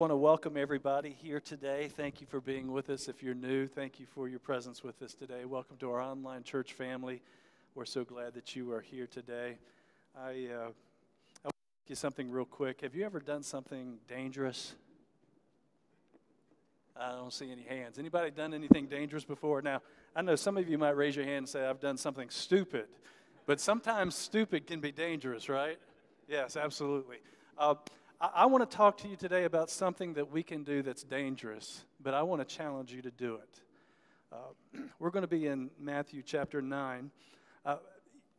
I want to welcome everybody here today. Thank you for being with us. If you're new, thank you for your presence with us today. Welcome to our online church family. We're so glad that you are here today. I want to ask you something real quick. Have you ever done something dangerous? I don't see any hands. Anybody done anything dangerous before? Now, I know some of you might raise your hand and say, I've done something stupid. But sometimes stupid can be dangerous, right? Yes, absolutely. I want to talk to you today about something that we can do that's dangerous, but I want to challenge you to do it. We're going to be in Matthew chapter 9.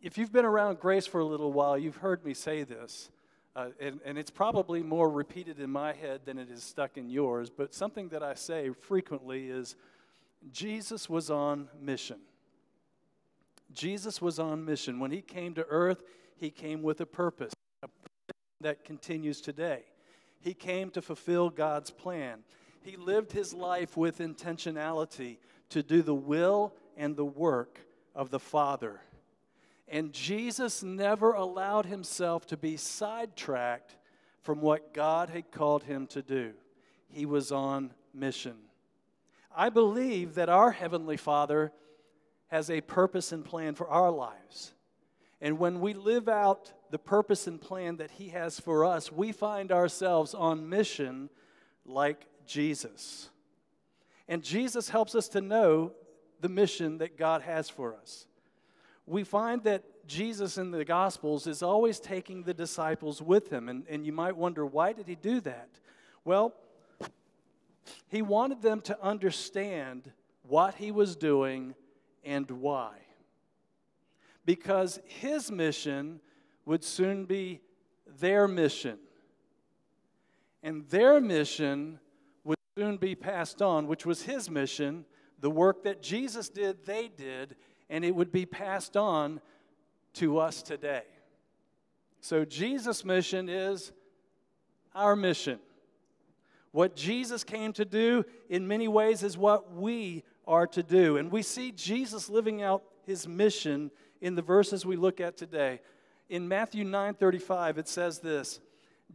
If you've been around Grace for a little while, you've heard me say this, and it's probably more repeated in my head than it is stuck in yours, but something that I say frequently is, Jesus was on mission. Jesus was on mission. When he came to earth, he came with a purpose. That continues today. He came to fulfill God's plan. He lived his life with intentionality to do the will and the work of the Father. And Jesus never allowed himself to be sidetracked from what God had called him to do. He was on mission. I believe that our Heavenly Father has a purpose and plan for our lives. And when we live out the purpose and plan that he has for us, we find ourselves on mission like Jesus. And Jesus helps us to know the mission that God has for us. We find that Jesus in the Gospels is always taking the disciples with him. And you might wonder, why did he do that? Well, he wanted them to understand what he was doing and why. Because his mission would soon be their mission. And their mission would soon be passed on, which was his mission. The work that Jesus did, they did, and it would be passed on to us today. So Jesus' mission is our mission. What Jesus came to do, in many ways, is what we are to do. And we see Jesus living out his mission in the verses we look at today. In Matthew 9:35, it says this,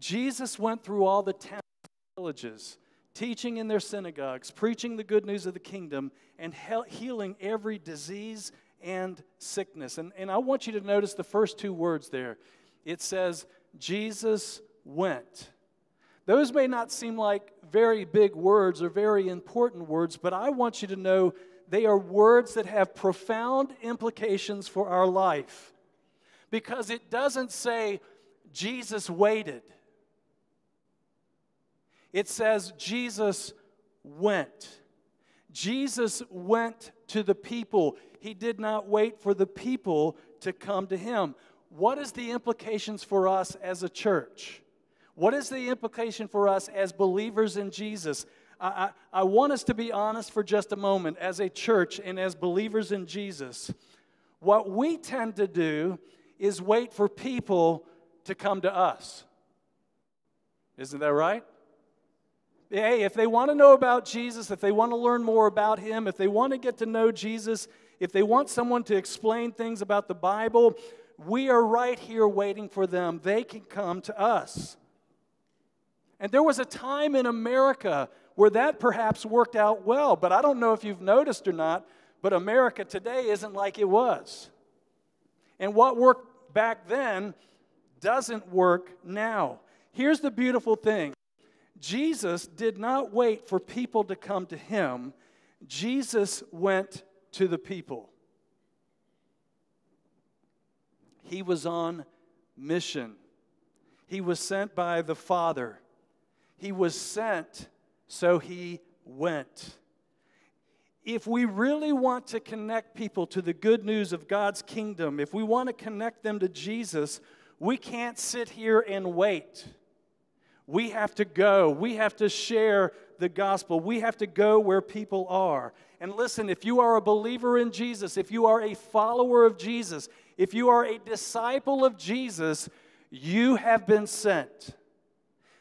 Jesus went through all the towns and villages, teaching in their synagogues, preaching the good news of the kingdom, and healing every disease and sickness. And I want you to notice the first two words there. It says, Jesus went. Those may not seem like very big words or very important words, but I want you to know they are words that have profound implications for our life, because it doesn't say Jesus waited. It says Jesus went. Jesus went to the people. He did not wait for the people to come to him. What is the implications for us as a church? What is the implication for us as believers in Jesus? I want us to be honest for just a moment as a church and as believers in Jesus. What we tend to do is wait for people to come to us. Isn't that right? Hey, if they want to know about Jesus, if they want to learn more about him, if they want to get to know Jesus, if they want someone to explain things about the Bible, we are right here waiting for them. They can come to us. And there was a time in America where that perhaps worked out well, but I don't know if you've noticed or not, but America today isn't like it was. And what worked back then doesn't work now. Here's the beautiful thing. Jesus did not wait for people to come to him. Jesus went to the people. He was on mission. He was sent by the Father. He was sent, so he went. If we really want to connect people to the good news of God's kingdom, if we want to connect them to Jesus, we can't sit here and wait. We have to go. We have to share the gospel. We have to go where people are. And listen, if you are a believer in Jesus, if you are a follower of Jesus, if you are a disciple of Jesus, you have been sent.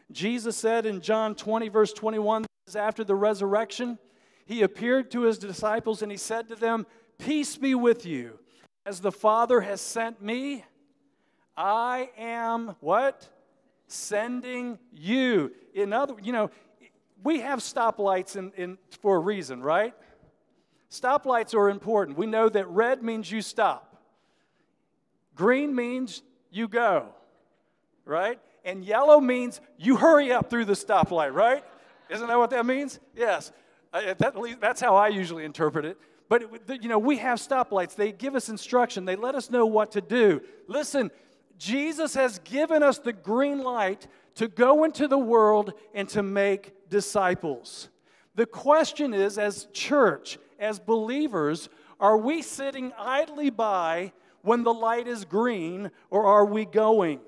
Jesus said in John 20, verse 21, this is after the resurrection, he appeared to his disciples and he said to them, peace be with you. As the Father has sent me, I am, what? Sending you. In other, we have stoplights for a reason, right? Stoplights are important. We know that red means you stop. Green means you go, right? And yellow means you hurry up through the stoplight, right? Isn't that what that means? Yes. That's how I usually interpret it. But, you know, we have stoplights. They give us instruction. They let us know what to do. Listen, Jesus has given us the green light to go into the world and to make disciples. The question is, as church, as believers, are we sitting idly by when the light is green, or are we going?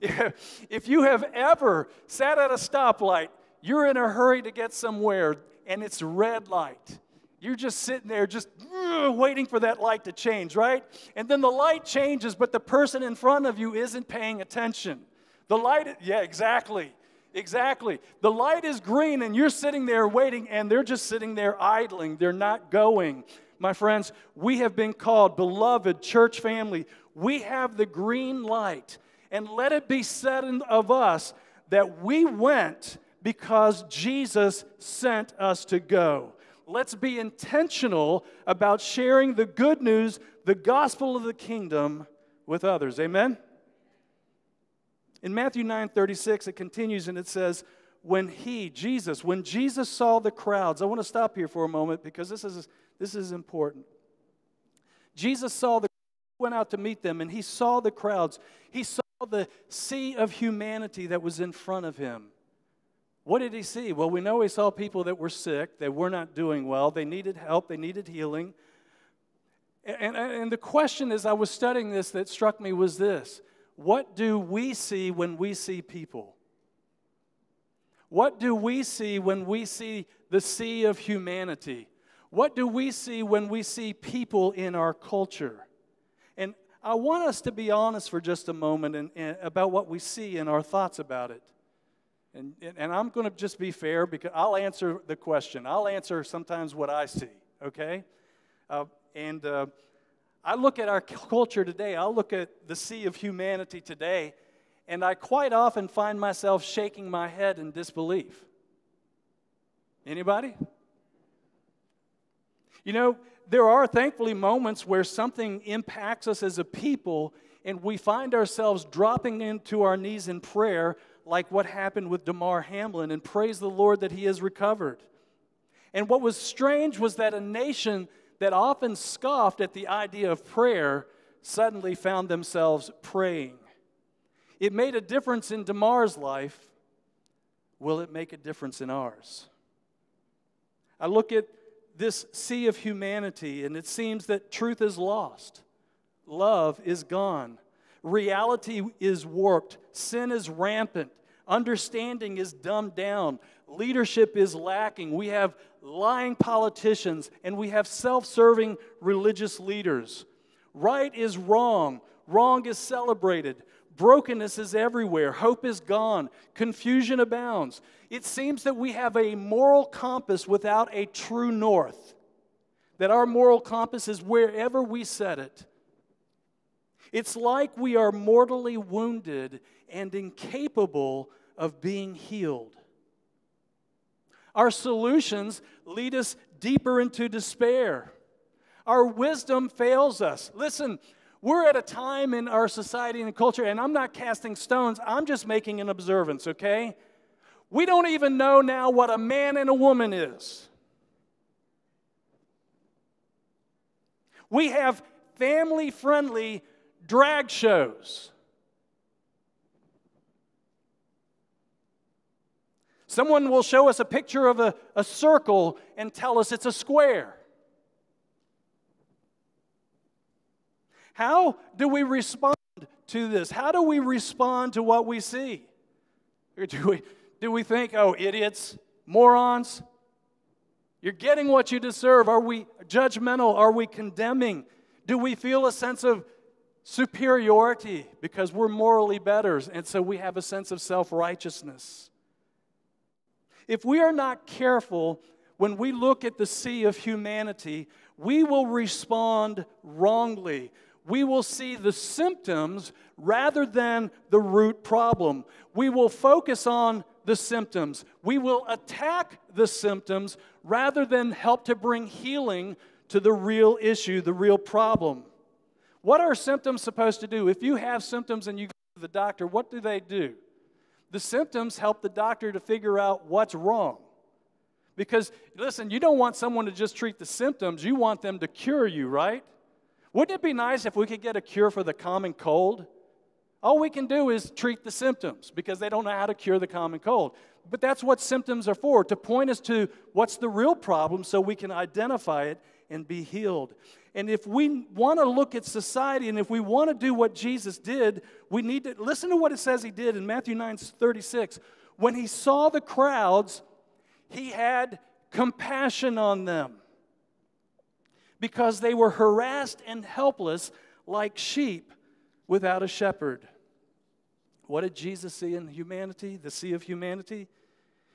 If you have ever sat at a stoplight, you're in a hurry to get somewhere, and it's red light. You're just sitting there just waiting for that light to change, right? And then the light changes, but the person in front of you isn't paying attention. The light, yeah, exactly, exactly. The light is green, and you're sitting there waiting, and they're just sitting there idling. They're not going. My friends, we have been called, beloved church family, we have the green light. And let it be said of us that we went because Jesus sent us to go. Let's be intentional about sharing the good news, the gospel of the kingdom, with others. Amen? In Matthew 9:36, it continues and it says, when Jesus saw the crowds. I want to stop here for a moment because this is important. Jesus saw the crowds. He went out to meet them, and he saw the crowds. He saw the sea of humanity that was in front of him. What did he see? Well, we know he saw people that were sick, that were not doing well, they needed help, they needed healing. And the question, as I was studying this, that struck me was this: what do we see when we see people? What do we see when we see the sea of humanity? What do we see when we see people in our culture? And I want us to be honest for just a moment and about what we see and our thoughts about it. And I'm going to just be fair because I'll answer the question. I'll answer sometimes what I see, okay? I look at our culture today. I'll look at the sea of humanity today, and I quite often find myself shaking my head in disbelief. Anybody? You know, there are, thankfully, moments where something impacts us as a people and we find ourselves dropping into our knees in prayer, like what happened with Damar Hamlin, and praise the Lord that he has recovered. And what was strange was that a nation that often scoffed at the idea of prayer suddenly found themselves praying. It made a difference in Damar's life. Will it make a difference in ours? I look at this sea of humanity, and it seems that truth is lost. Love is gone. Reality is warped. Sin is rampant. Understanding is dumbed down. Leadership is lacking. We have lying politicians, and we have self-serving religious leaders. Right is wrong. Wrong is celebrated. Brokenness is everywhere. Hope is gone. Confusion abounds. It seems that we have a moral compass without a true north, that our moral compass is wherever we set it. It's like we are mortally wounded and incapable of being healed. Our solutions lead us deeper into despair. Our wisdom fails us. Listen, we're at a time in our society and culture, and I'm not casting stones, I'm just making an observance, okay? We don't even know now what a man and a woman is. We have family-friendly drag shows. Someone will show us a picture of a circle and tell us it's a square. How do we respond to this? How do we respond to what we see? Or do we think, oh, idiots, morons? You're getting what you deserve. Are we judgmental? Are we condemning? Do we feel a sense of superiority because we're morally better, and so we have a sense of self-righteousness? If we are not careful, when we look at the sea of humanity, we will respond wrongly. We will see the symptoms rather than the root problem. We will focus on the symptoms. We will attack the symptoms rather than help to bring healing to the real issue, the real problem. What are symptoms supposed to do? If you have symptoms and you go to the doctor, what do they do? The symptoms help the doctor to figure out what's wrong. Because, listen, you don't want someone to just treat the symptoms. You want them to cure you, right? Wouldn't it be nice if we could get a cure for the common cold? All we can do is treat the symptoms because they don't know how to cure the common cold. But that's what symptoms are for, to point us to what's the real problem so we can identify it and be healed. And if we want to look at society and if we want to do what Jesus did, we need to listen to what it says he did in Matthew 9:36. When he saw the crowds, he had compassion on them because they were harassed and helpless like sheep without a shepherd. What did Jesus see in humanity, the sea of humanity?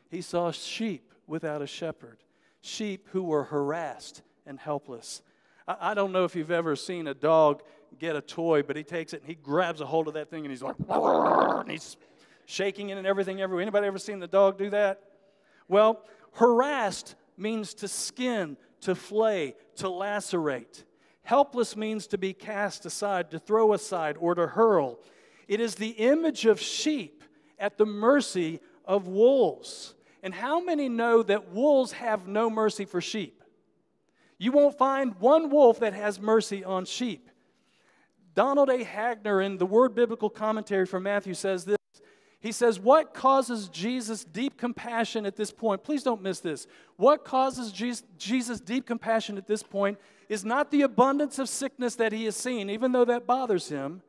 He saw sheep without a shepherd, sheep who were harassed and helpless. I don't know if you've ever seen a dog get a toy, but he takes it and he grabs a hold of that thing and he's like, and he's shaking it and everything everywhere. Anybody ever seen the dog do that? Well, harassed means to skin, to flay, to lacerate. Helpless means to be cast aside, to throw aside, or to hurl. It is the image of sheep at the mercy of wolves. And how many know that wolves have no mercy for sheep? You won't find one wolf that has mercy on sheep. Donald A. Hagner in the Word Biblical Commentary for Matthew says this. He says, what causes Jesus' deep compassion at this point? Please don't miss this. What causes Jesus' deep compassion at this point is not the abundance of sickness that he has seen, even though that bothers him,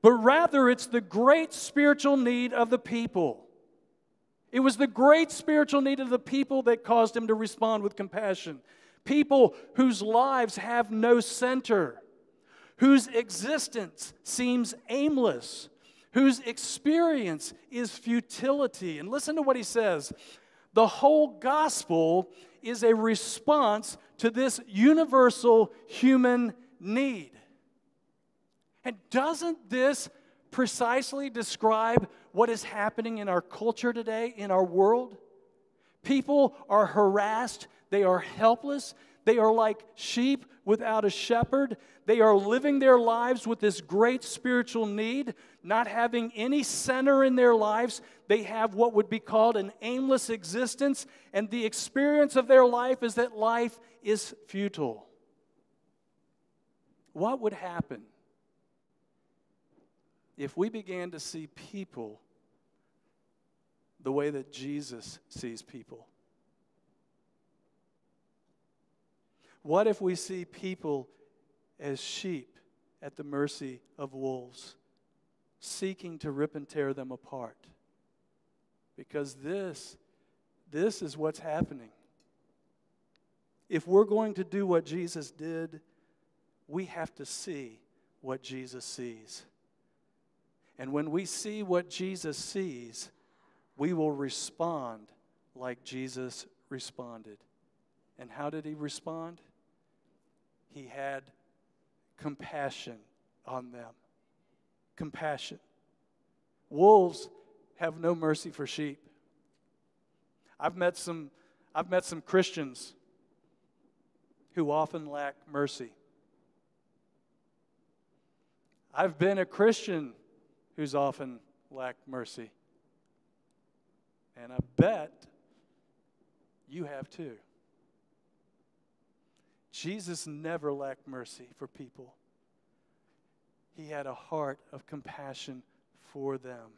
but rather it's the great spiritual need of the people. It was the great spiritual need of the people that caused him to respond with compassion. People whose lives have no center, whose existence seems aimless, whose experience is futility. And listen to what he says. The whole gospel is a response to this universal human need. And doesn't this precisely describe what is happening in our culture today, in our world? People are harassed. They are helpless. They are like sheep without a shepherd. They are living their lives with this great spiritual need, not having any center in their lives. They have what would be called an aimless existence, and the experience of their life is that life is futile. What would happen if we began to see people the way that Jesus sees people? What if we see people as sheep at the mercy of wolves, seeking to rip and tear them apart? Because this is what's happening. If we're going to do what Jesus did, we have to see what Jesus sees. And when we see what Jesus sees, we will respond like Jesus responded. And how did he respond? He had compassion on them. Compassion. Wolves have no mercy for sheep. I've met some Christians who often lack mercy. I've been a Christian who's often lacked mercy. And I bet you have too. Jesus never lacked mercy for people. He had a heart of compassion for them.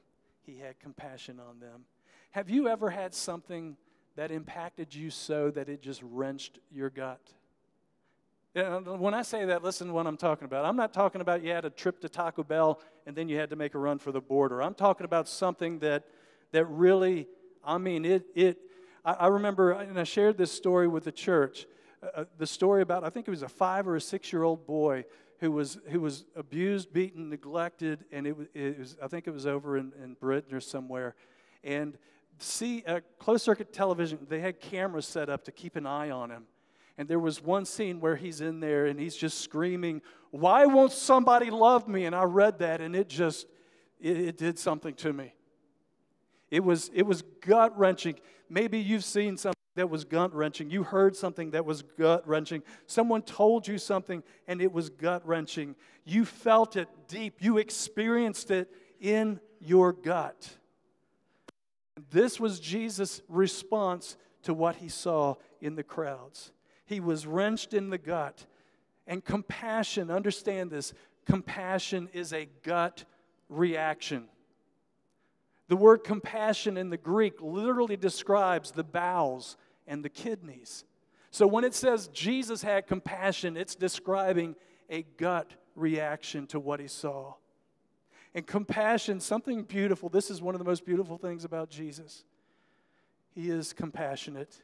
He had compassion on them. Have you ever had something that impacted you so that it just wrenched your gut? When I say that, listen to what I'm talking about. I'm not talking about you had a trip to Taco Bell and then you had to make a run for the border. I'm talking about something that really, I mean, I remember, and I shared this story with the church, the story about, I think it was a 5- or 6-year-old boy who was abused, beaten, neglected, and it was I think it was over in Britain or somewhere. And closed-circuit television, they had cameras set up to keep an eye on him. And there was one scene where he's in there and he's just screaming, "Why won't somebody love me?" And I read that and it did something to me. It was gut-wrenching. Maybe you've seen something that was gut-wrenching. You heard something that was gut-wrenching. Someone told you something, and it was gut-wrenching. You felt it deep. You experienced it in your gut. This was Jesus' response to what he saw in the crowds. He was wrenched in the gut. And compassion, understand this, compassion is a gut reaction. The word compassion in the Greek literally describes the bowels and the kidneys. So when it says Jesus had compassion, it's describing a gut reaction to what he saw. And compassion, something beautiful, this is one of the most beautiful things about Jesus. He is compassionate.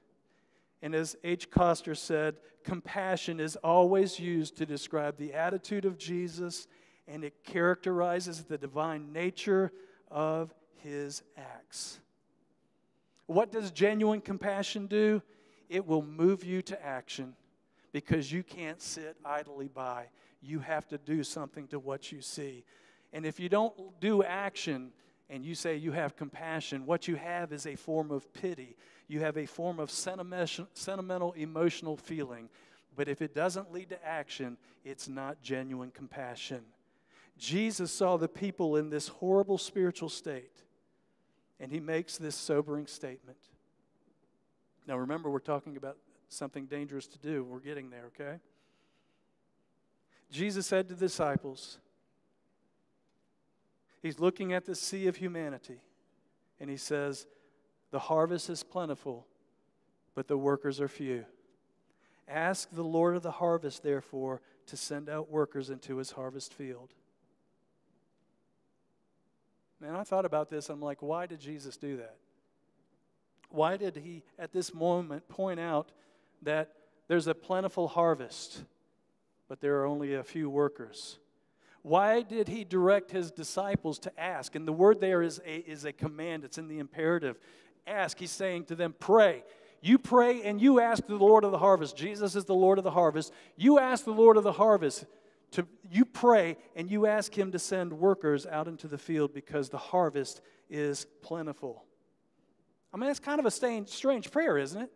And as H. Koster said, compassion is always used to describe the attitude of Jesus, and it characterizes the divine nature of his acts. What does genuine compassion do? It will move you to action because you can't sit idly by. You have to do something to what you see. And if you don't do action and you say you have compassion, what you have is a form of pity. You have a form of sentimental, emotional feeling. But if it doesn't lead to action, it's not genuine compassion. Jesus saw the people in this horrible spiritual state, and he makes this sobering statement. Now remember, we're talking about something dangerous to do. We're getting there, okay? Jesus said to the disciples, he's looking at the sea of humanity, and he says, the harvest is plentiful, but the workers are few. Ask the Lord of the harvest, therefore, to send out workers into his harvest field. Man, I thought about this. I'm like, why did Jesus do that? Why did he, at this moment, point out that there's a plentiful harvest, but there are only a few workers? Why did he direct his disciples to ask? And the word there is a command. It's in the imperative. Ask. He's saying to them, pray. You pray and you ask the Lord of the harvest. Jesus is the Lord of the harvest. You ask the Lord of the harvest. You pray and you ask him to send workers out into the field because the harvest is plentiful. I mean, that's kind of a strange prayer, isn't it?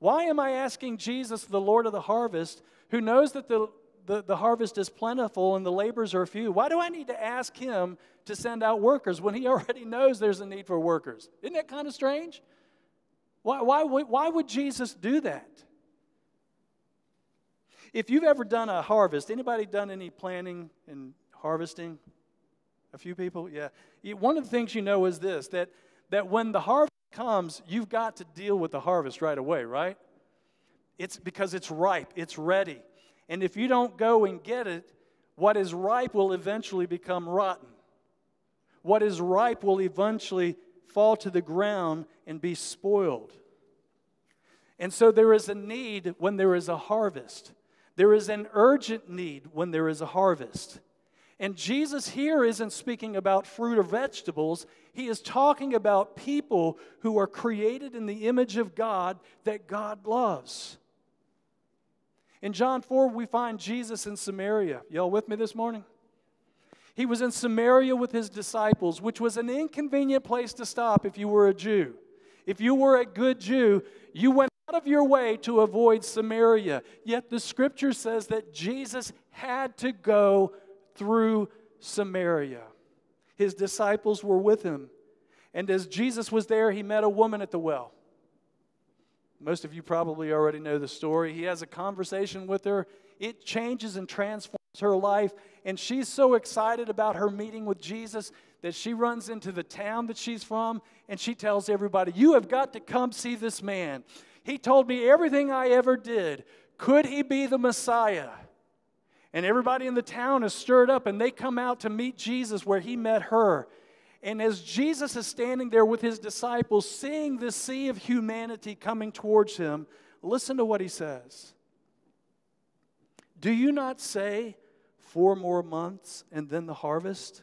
Why am I asking Jesus, the Lord of the harvest, who knows that the harvest is plentiful and the laborers are few? Why do I need to ask him to send out workers when he already knows there's a need for workers? Isn't that kind of strange? Why would Jesus do that? If you've ever done a harvest, anybody done any planning and harvesting? A few people? Yeah. One of the things you know is this, that when the harvest comes, you've got to deal with the harvest right away, right? It's because it's ripe. It's ready. And if you don't go and get it, what is ripe will eventually become rotten. What is ripe will eventually fall to the ground and be spoiled. And so there is a need when there is a harvest. There is an urgent need when there is a harvest. And Jesus here isn't speaking about fruit or vegetables. He is talking about people who are created in the image of God that God loves. In John 4, we find Jesus in Samaria. Y'all with me this morning? He was in Samaria with his disciples, which was an inconvenient place to stop if you were a Jew. If you were a good Jew, you went out of your way to avoid Samaria. Yet the Scripture says that Jesus had to go through Samaria. His disciples were with him. And as Jesus was there, he met a woman at the well. Most of you probably already know the story. He has a conversation with her. It changes and transforms her life. And she's so excited about her meeting with Jesus that she runs into the town that she's from, and she tells everybody, you have got to come see this man. He told me everything I ever did. Could he be the Messiah? And everybody in the town is stirred up, and they come out to meet Jesus where he met her. And as Jesus is standing there with his disciples, seeing this sea of humanity coming towards him, listen to what he says. Do you not say, 4 more months and then the harvest?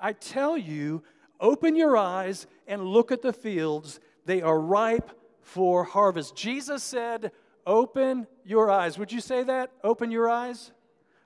I tell you, open your eyes and look at the fields. They are ripe for harvest. Jesus said, open your eyes. Would you say that? Open your eyes?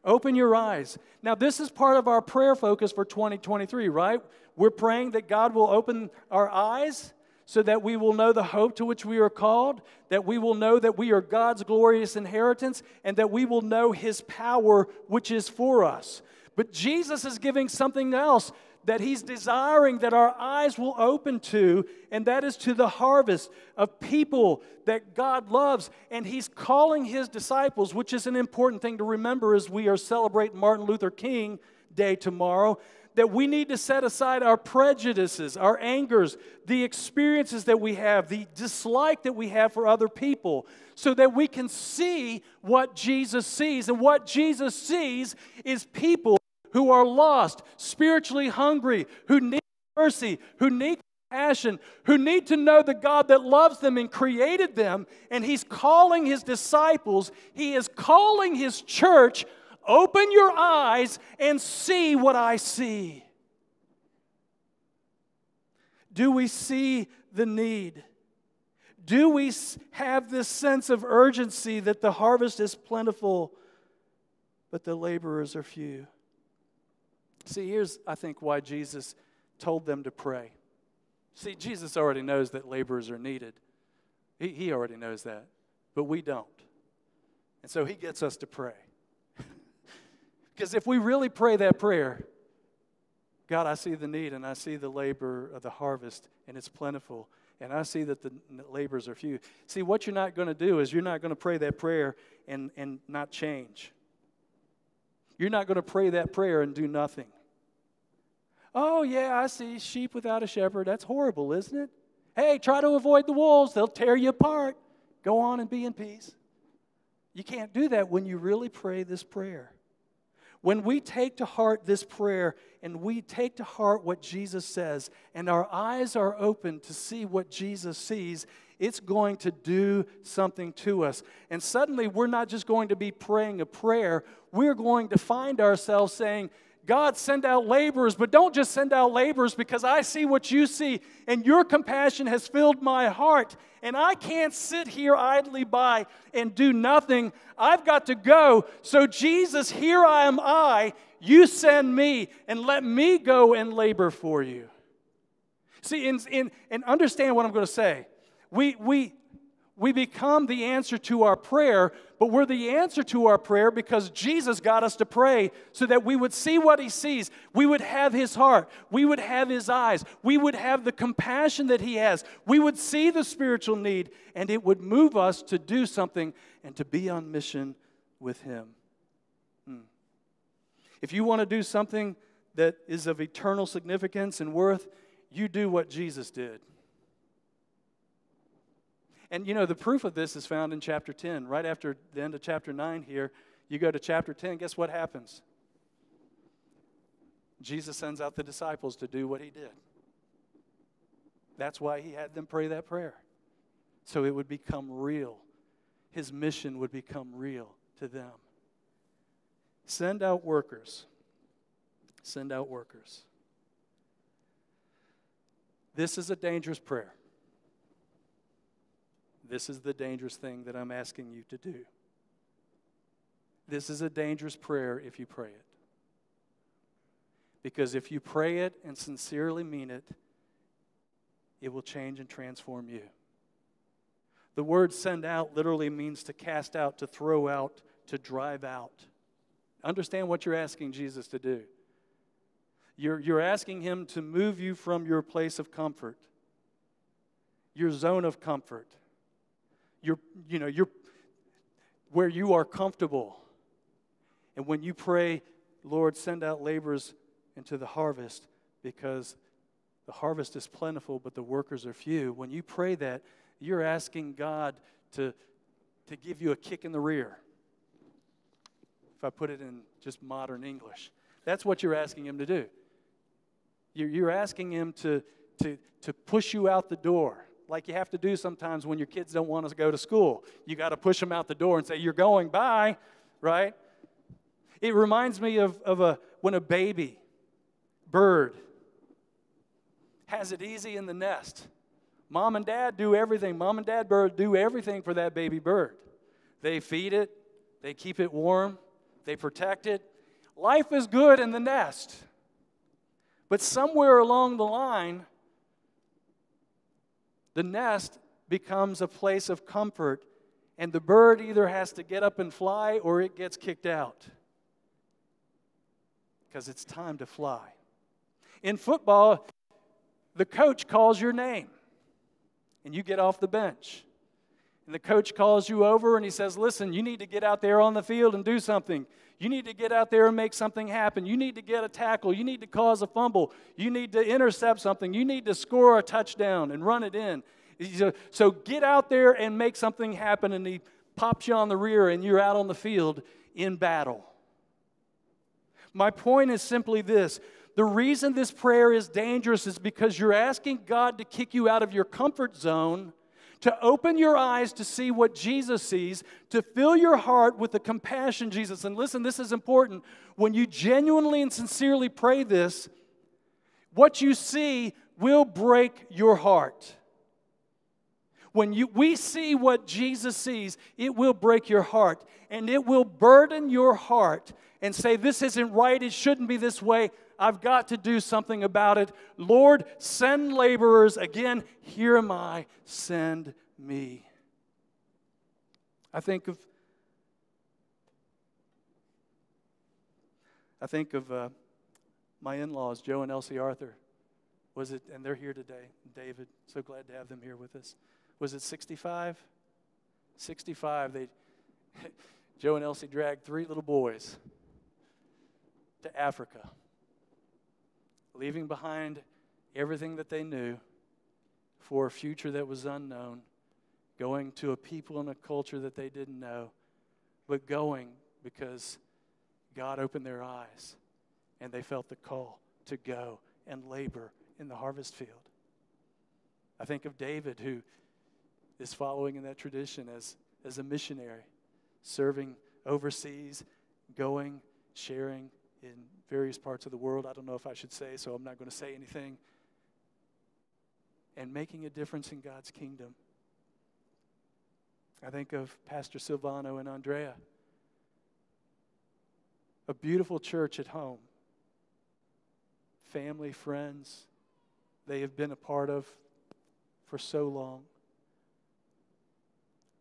Open your eyes. Now, this is part of our prayer focus for 2023, right? We're praying that God will open our eyes so that we will know the hope to which we are called, that we will know that we are God's glorious inheritance, and that we will know His power which is for us. But Jesus is giving something else that He's desiring that our eyes will open to, and that is to the harvest of people that God loves. And He's calling His disciples, which is an important thing to remember as we are celebrating Martin Luther King Day tomorrow, that we need to set aside our prejudices, our angers, the experiences that we have, the dislike that we have for other people, so that we can see what Jesus sees. And what Jesus sees is people who are lost, spiritually hungry, who need mercy, who need compassion, who need to know the God that loves them and created them. And He's calling His disciples, He is calling His church, open your eyes and see what I see. Do we see the need? Do we have this sense of urgency that the harvest is plentiful, but the laborers are few? See, here's, I think, why Jesus told them to pray. See, Jesus already knows that laborers are needed. He already knows that, but we don't. And so He gets us to pray. Because if we really pray that prayer, God, I see the need, and I see the labor of the harvest, and it's plentiful, and I see that the laborers are few. See, what you're not going to do is you're not going to pray that prayer and not change. You're not going to pray that prayer and do nothing. Oh, yeah, I see sheep without a shepherd. That's horrible, isn't it? Hey, try to avoid the wolves. They'll tear you apart. Go on and be in peace. You can't do that when you really pray this prayer. When we take to heart this prayer and we take to heart what Jesus says and our eyes are open to see what Jesus sees, it's going to do something to us. And suddenly we're not just going to be praying a prayer. We're going to find ourselves saying, God, send out laborers, but don't just send out laborers because I see what you see and your compassion has filled my heart and I can't sit here idly by and do nothing. I've got to go. So Jesus, here I am I. You send me and let me go and labor for you. See, and understand what I'm going to say. We become the answer to our prayer, but we're the answer to our prayer because Jesus got us to pray so that we would see what He sees. We would have His heart. We would have His eyes. We would have the compassion that He has. We would see the spiritual need, and it would move us to do something and to be on mission with Him. If you want to do something that is of eternal significance and worth, you do what Jesus did. And, you know, the proof of this is found in chapter 10. Right after the end of chapter 9 here, you go to chapter 10, guess what happens? Jesus sends out the disciples to do what He did. That's why He had them pray that prayer. So it would become real. His mission would become real to them. Send out workers. Send out workers. This is a dangerous prayer. This is the dangerous thing that I'm asking you to do. This is a dangerous prayer if you pray it. Because if you pray it and sincerely mean it, it will change and transform you. The word send out literally means to cast out, to throw out, to drive out. Understand what you're asking Jesus to do. You're asking Him to move you from your place of comfort, your zone of comfort. You're where you are comfortable. And when you pray, Lord, send out laborers into the harvest because the harvest is plentiful, but the workers are few. When you pray that, you're asking God to give you a kick in the rear. If I put it in just modern English. That's what you're asking Him to do. You're asking Him to push you out the door. Like you have to do sometimes when your kids don't want to go to school. You got to push them out the door and say, you're going, bye, right? It reminds me of when a baby bird has it easy in the nest. Mom and dad do everything. Mom and dad bird do everything for that baby bird. They feed it. They keep it warm. They protect it. Life is good in the nest. But somewhere along the line, the nest becomes a place of comfort, and the bird either has to get up and fly or it gets kicked out because it's time to fly. In football, the coach calls your name, and you get off the bench. And the coach calls you over, and he says, listen, you need to get out there on the field and do something. You need to get out there and make something happen. You need to get a tackle. You need to cause a fumble. You need to intercept something. You need to score a touchdown and run it in. So get out there and make something happen, and he pops you on the rear, and you're out on the field in battle. My point is simply this. The reason this prayer is dangerous is because you're asking God to kick you out of your comfort zone, to open your eyes to see what Jesus sees, to fill your heart with the compassion Jesus. And listen, this is important. When you genuinely and sincerely pray this, what you see will break your heart. When we see what Jesus sees, it will break your heart, and it will burden your heart and say, this isn't right, it shouldn't be this way. I've got to do something about it. Lord, send laborers. Again, here am I, send me. I think of my in-laws, Joe and Elsie Arthur. And they're here today. David, so glad to have them here with us. Was it 65? 65. Joe and Elsie dragged 3 little boys to Africa, leaving behind everything that they knew for a future that was unknown, going to a people and a culture that they didn't know, but going because God opened their eyes and they felt the call to go and labor in the harvest field. I think of David, who is following in that tradition as a missionary, serving overseas, going, sharing in various parts of the world. I don't know if I should say, so I'm not going to say anything. And making a difference in God's kingdom. I think of Pastor Silvano and Andrea. A beautiful church at home. Family, friends, they have been a part of for so long.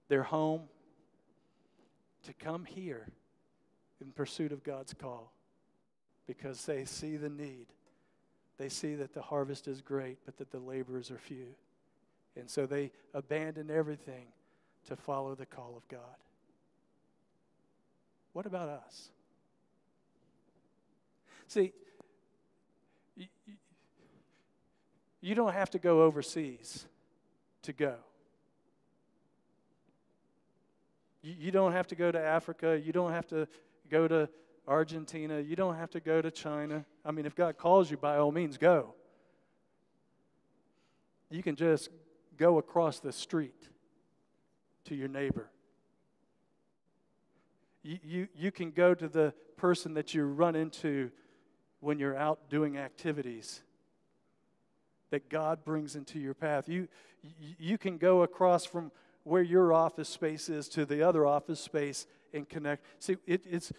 Their home, to come here in pursuit of God's call, because they see the need. They see that the harvest is great, but that the laborers are few. And so they abandon everything to follow the call of God. What about us? See, you don't have to go overseas to go. You don't have to go to Africa. You don't have to go to Argentina, you don't have to go to China. I mean, if God calls you, by all means, go. You can just go across the street to your neighbor. You can go to the person that you run into when you're out doing activities that God brings into your path. You can go across from where your office space is to the other office space and connect. See, it's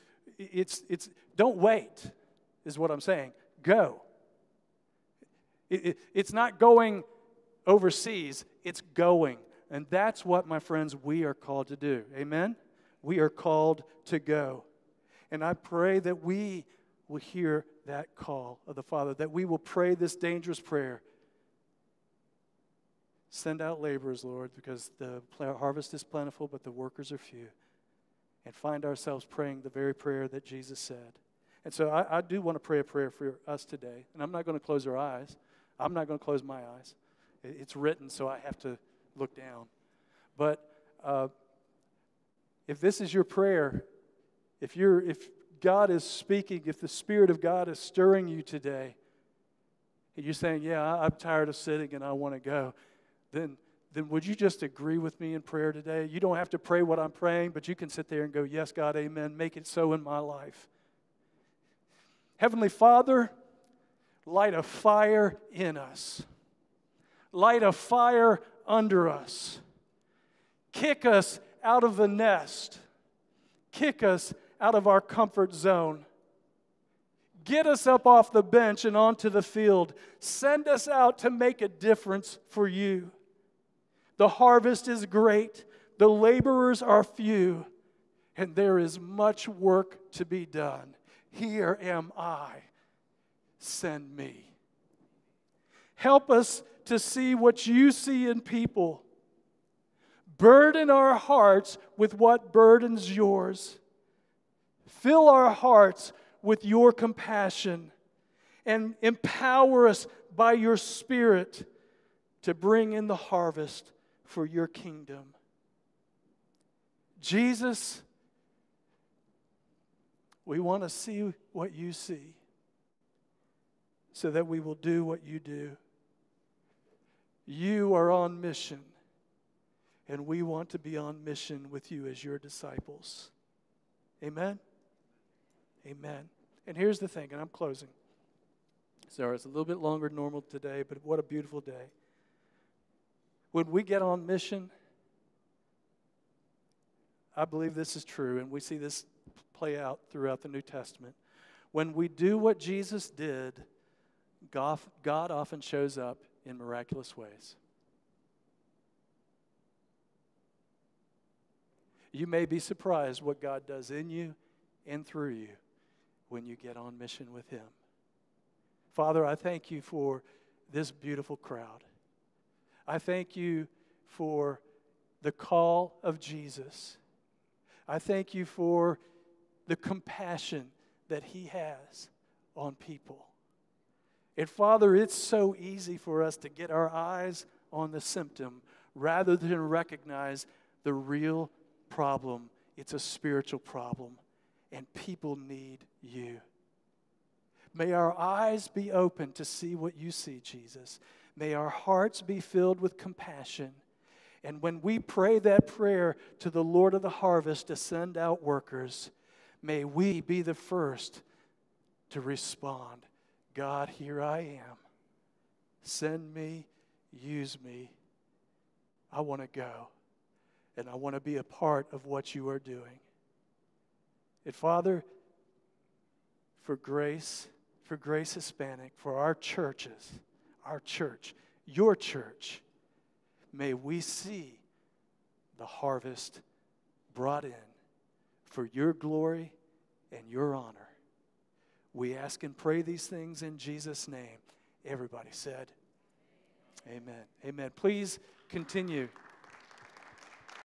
don't wait, is what I'm saying. Go. It's not going overseas. It's going. And that's what, my friends, we are called to do. Amen? We are called to go. And I pray that we will hear that call of the Father, that we will pray this dangerous prayer. Send out laborers, Lord, because the harvest is plentiful, but the workers are few. And find ourselves praying the very prayer that Jesus said. And so I do want to pray a prayer for us today. And I'm not going to close our eyes. I'm not going to close my eyes. It's written, so I have to look down. But if this is your prayer, if God is speaking, if the Spirit of God is stirring you today, and you're saying, yeah, I'm tired of sitting and I want to go, then would you just agree with me in prayer today? You don't have to pray what I'm praying, but you can sit there and go, yes, God, amen. Make it so in my life. Heavenly Father, light a fire in us. Light a fire under us. Kick us out of the nest. Kick us out of our comfort zone. Get us up off the bench and onto the field. Send us out to make a difference for you. The harvest is great. The laborers are few. And there is much work to be done. Here am I. Send me. Help us to see what you see in people. Burden our hearts with what burdens yours. Fill our hearts with your compassion, and empower us by your Spirit to bring in the harvest for your kingdom. Jesus, we want to see what you see so that we will do what you do. You are on mission, and we want to be on mission with you as your disciples. Amen? Amen. And here's the thing, and I'm closing. Sorry, it's a little bit longer than normal today, but what a beautiful day. When we get on mission, I believe this is true, and we see this play out throughout the New Testament. When we do what Jesus did, God often shows up in miraculous ways. You may be surprised what God does in you and through you when you get on mission with Him. Father, I thank you for this beautiful crowd. I thank you for the call of Jesus. I thank you for the compassion that He has on people. And Father, it's so easy for us to get our eyes on the symptom rather than recognize the real problem. It's a spiritual problem, and people need you. May our eyes be open to see what you see, Jesus. May our hearts be filled with compassion. And when we pray that prayer to the Lord of the harvest to send out workers, may we be the first to respond. God, here I am. Send me, use me. I want to go, and I want to be a part of what you are doing. And Father, for Grace Hispanic, for our churches, our church, your church, may we see the harvest brought in for your glory and your honor. We ask and pray these things in Jesus' name. Everybody said, amen. Amen. Please continue.